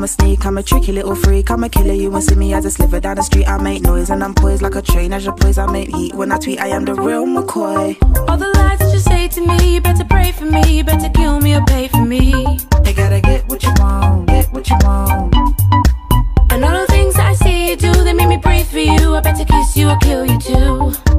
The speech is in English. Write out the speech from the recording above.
I'm a sneak, I'm a tricky little freak, I'm a killer, you won't see me as I sliver down the street. I make noise and I'm poised like a train, as your poise, I make heat. When I tweet, I am the real McCoy. All the lies that you say to me, you better pray for me, you better kill me or pay for me. You gotta get what you want, get what you want. And all the things that I see you do, they make me pray for you, I better kiss you or kill you too.